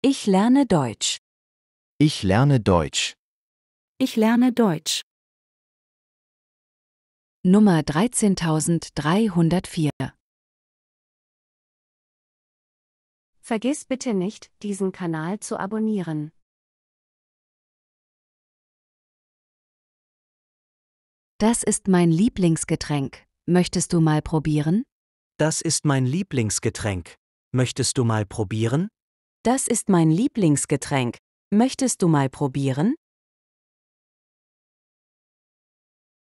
Ich lerne Deutsch. Ich lerne Deutsch. Ich lerne Deutsch. Nummer 13304. Vergiss bitte nicht, diesen Kanal zu abonnieren. Das ist mein Lieblingsgetränk. Möchtest du mal probieren? Das ist mein Lieblingsgetränk. Möchtest du mal probieren? Das ist mein Lieblingsgetränk. Möchtest du mal probieren?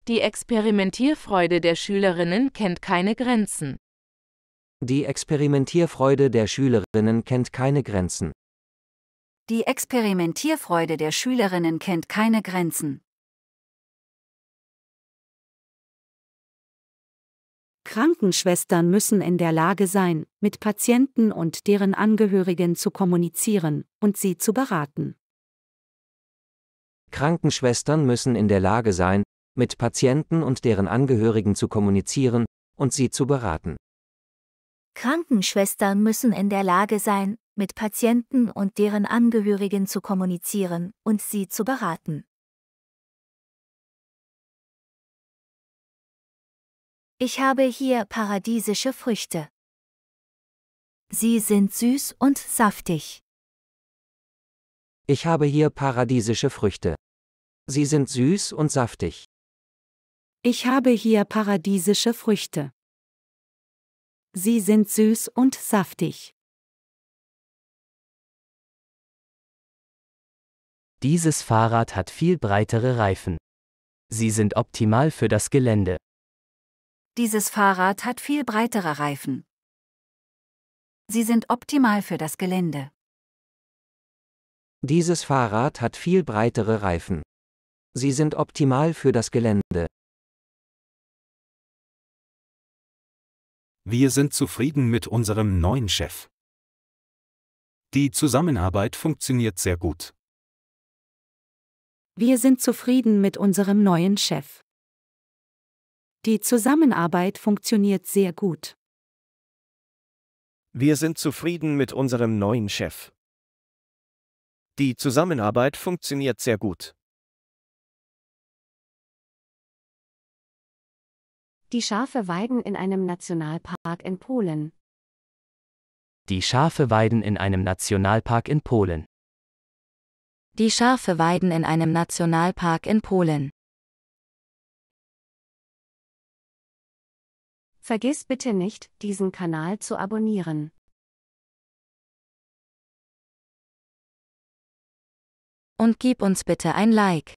Die Experimentierfreude der Schülerinnen kennt keine Grenzen. Die Experimentierfreude der Schülerinnen kennt keine Grenzen. Die Experimentierfreude der Schülerinnen kennt keine Grenzen. Krankenschwestern müssen in der Lage sein, mit Patienten und deren Angehörigen zu kommunizieren und sie zu beraten. Krankenschwestern müssen in der Lage sein, mit Patienten und deren Angehörigen zu kommunizieren und sie zu beraten. Krankenschwestern müssen in der Lage sein, mit Patienten und deren Angehörigen zu kommunizieren und sie zu beraten. Ich habe hier paradiesische Früchte. Sie sind süß und saftig. Ich habe hier paradiesische Früchte. Sie sind süß und saftig. Ich habe hier paradiesische Früchte. Sie sind süß und saftig. Dieses Fahrrad hat viel breitere Reifen. Sie sind optimal für das Gelände. Dieses Fahrrad hat viel breitere Reifen. Sie sind optimal für das Gelände. Dieses Fahrrad hat viel breitere Reifen. Sie sind optimal für das Gelände. Wir sind zufrieden mit unserem neuen Chef. Die Zusammenarbeit funktioniert sehr gut. Wir sind zufrieden mit unserem neuen Chef. Die Zusammenarbeit funktioniert sehr gut. Wir sind zufrieden mit unserem neuen Chef. Die Zusammenarbeit funktioniert sehr gut. Die Schafe weiden in einem Nationalpark in Polen. Die Schafe weiden in einem Nationalpark in Polen. Die Schafe weiden in einem Nationalpark in Polen. Vergiss bitte nicht, diesen Kanal zu abonnieren. Und gib uns bitte ein Like.